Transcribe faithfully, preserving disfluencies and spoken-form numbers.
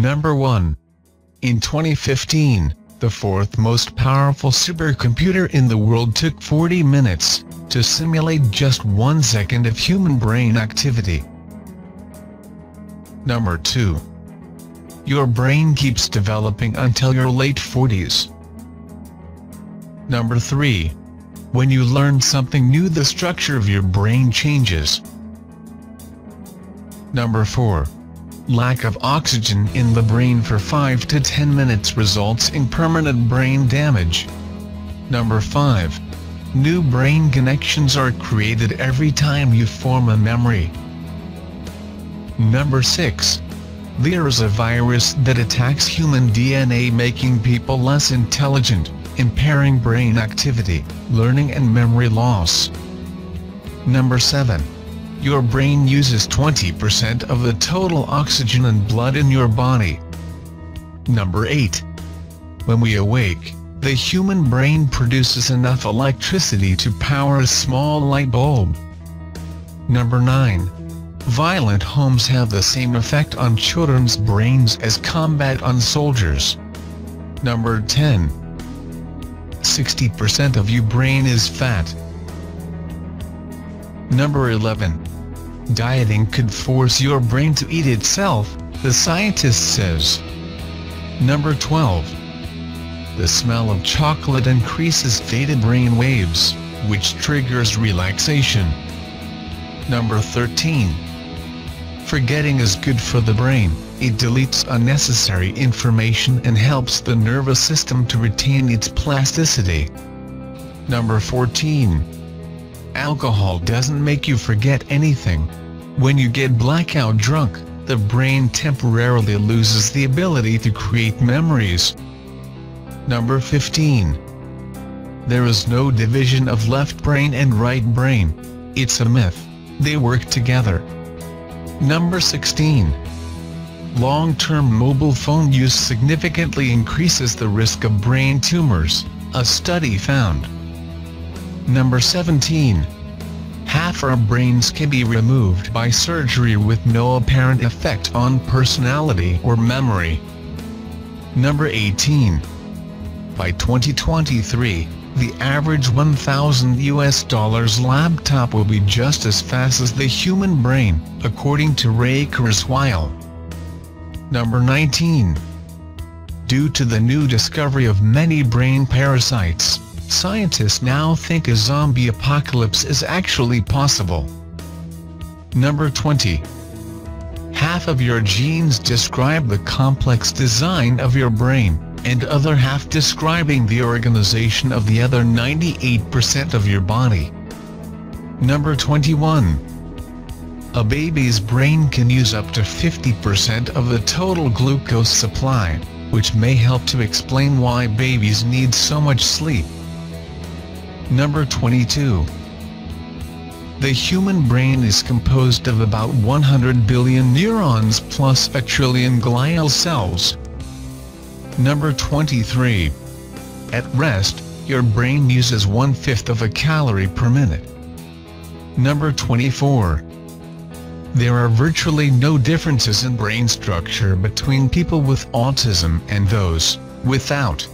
Number one. In twenty fifteen, the fourth most powerful supercomputer in the world took forty minutes to simulate just one second of human brain activity. Number two. Your brain keeps developing until your late forties. Number three. When you learn something new, the structure of your brain changes. Number four. Lack of oxygen in the brain for five to ten minutes results in permanent brain damage. Number five. New brain connections are created every time you form a memory. Number six. There is a virus that attacks human D N A, making people less intelligent, impairing brain activity, learning and memory loss. Number seven. Your brain uses twenty percent of the total oxygen and blood in your body. Number eight. When we awake, the human brain produces enough electricity to power a small light bulb. Number nine. Violent homes have the same effect on children's brains as combat on soldiers. Number ten. sixty percent of your brain is fat. Number eleven. Dieting could force your brain to eat itself, the scientist says. Number twelve. The smell of chocolate increases theta brain waves, which triggers relaxation. Number thirteen. Forgetting is good for the brain. It deletes unnecessary information and helps the nervous system to retain its plasticity. Number fourteen. Alcohol doesn't make you forget anything. When you get blackout drunk, the brain temporarily loses the ability to create memories. Number fifteen. There is no division of left brain and right brain. It's a myth. They work together. Number sixteen. Long-term mobile phone use significantly increases the risk of brain tumors, a study found. Number seventeen. Half our brains can be removed by surgery with no apparent effect on personality or memory. Number eighteen. By twenty twenty-three, the average one thousand U S dollars laptop will be just as fast as the human brain, according to Ray Kurzweil. Number nineteen. Due to the new discovery of many brain parasites, scientists now think a zombie apocalypse is actually possible. Number twenty. Half of your genes describe the complex design of your brain, and other half describing the organization of the other ninety-eight percent of your body. Number twenty-one. A baby's brain can use up to fifty percent of the total glucose supply, which may help to explain why babies need so much sleep. Number twenty-two. The human brain is composed of about one hundred billion neurons plus a trillion glial cells. Number twenty-three. At rest, your brain uses one-fifth of a calorie per minute. Number twenty-four. There are virtually no differences in brain structure between people with autism and those without.